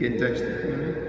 You can touch the corner.